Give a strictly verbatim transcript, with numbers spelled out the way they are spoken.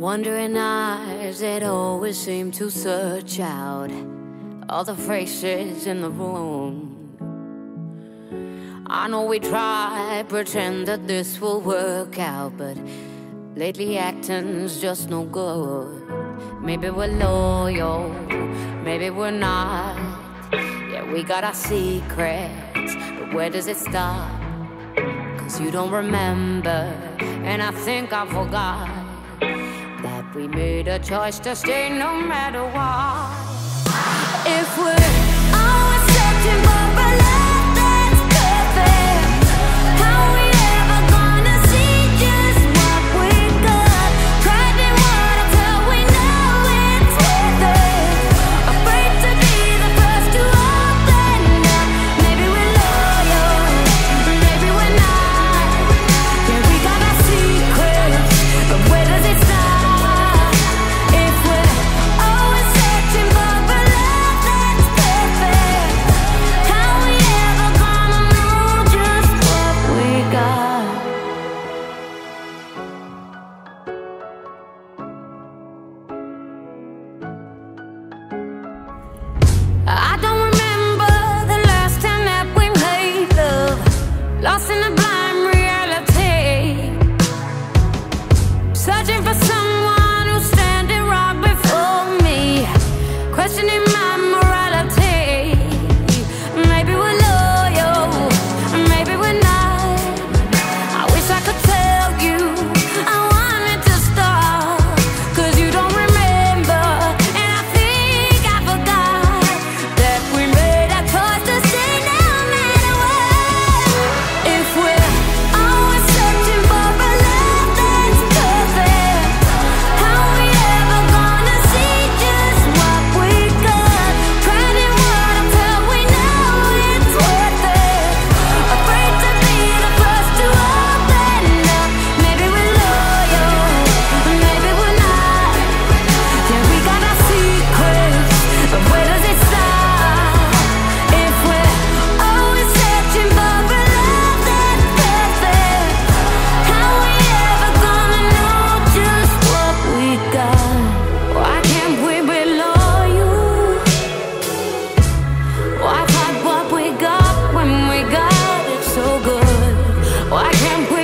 Wandering eyes that always seem to search out all the faces in the room. I know we try, pretend that this will work out, but lately acting's just no good. Maybe we're loyal, maybe we're not. Yeah, we got our secrets, but where does it stop? 'Cause you don't remember, and I think I forgot. We made a choice to stay no matter what. If we're always searching for a love that's perfect, how we ever gonna see just what we got? Tried in water till we know it's worth it. Afraid to be the first to open up. Maybe we're loyal, maybe we're not. Yeah, we got our secrets, but where does it stop? I don't remember the last time that we made love, lost in a blind reality, searching for someone who's standing right before me, questioning my morality. Maybe we're loyal, maybe we're not. I wish I could tell you I wanted to stop, 'cause you don't remember, and I think I forgot. Why can't we?